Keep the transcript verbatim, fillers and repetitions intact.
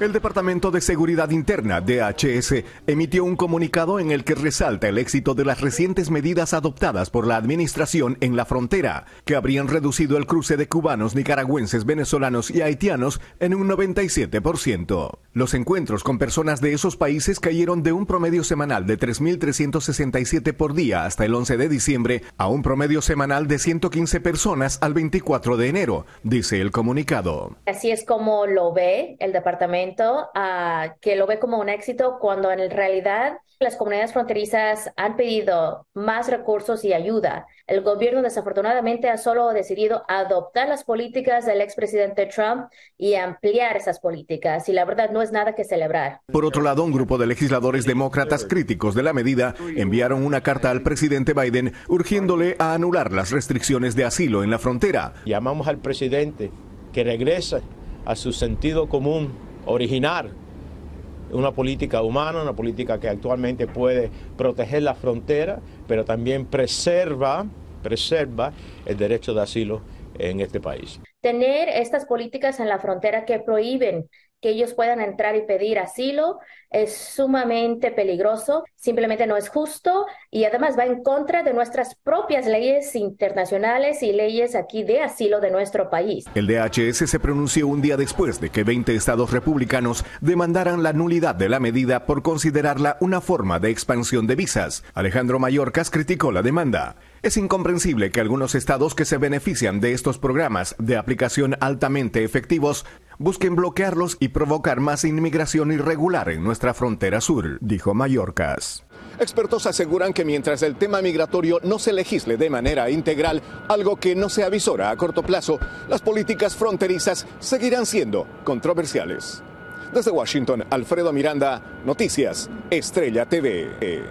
El Departamento de Seguridad Interna, D H S, emitió un comunicado en el que resalta el éxito de las recientes medidas adoptadas por la administración en la frontera, que habrían reducido el cruce de cubanos, nicaragüenses, venezolanos y haitianos en un noventa y siete por ciento. Los encuentros con personas de esos países cayeron de un promedio semanal de tres mil trescientos sesenta y siete por día hasta el once de diciembre a un promedio semanal de ciento quince personas al veinticuatro de enero, dice el comunicado. Así es como lo ve el departamento, uh, que lo ve como un éxito cuando en realidad las comunidades fronterizas han pedido más recursos y ayuda. El gobierno desafortunadamente ha solo decidido adoptar las políticas del expresidente Trump y ampliar esas políticas, y la verdad no es nada que celebrar. Por otro lado, un grupo de legisladores demócratas críticos de la medida enviaron una carta al presidente Biden urgiéndole a anular las restricciones de asilo en la frontera. Llamamos al presidente que regrese a su sentido común, originar una política humana, una política que actualmente puede proteger la frontera, pero también preserva, preserva el derecho de asilo en este país. Tener estas políticas en la frontera que prohíben que ellos puedan entrar y pedir asilo es sumamente peligroso, simplemente no es justo y además va en contra de nuestras propias leyes internacionales y leyes aquí de asilo de nuestro país. El D H S se pronunció un día después de que veinte estados republicanos demandaran la nulidad de la medida por considerarla una forma de expansión de visas. Alejandro Mayorkas criticó la demanda. Es incomprensible que algunos estados que se benefician de estos programas de aplicación altamente efectivos busquen bloquearlos y provocar más inmigración irregular en nuestra frontera sur, dijo Mayorkas. Expertos aseguran que mientras el tema migratorio no se legisle de manera integral, algo que no se avisora a corto plazo, las políticas fronterizas seguirán siendo controversiales. Desde Washington, Alfredo Miranda, Noticias Estrella T V.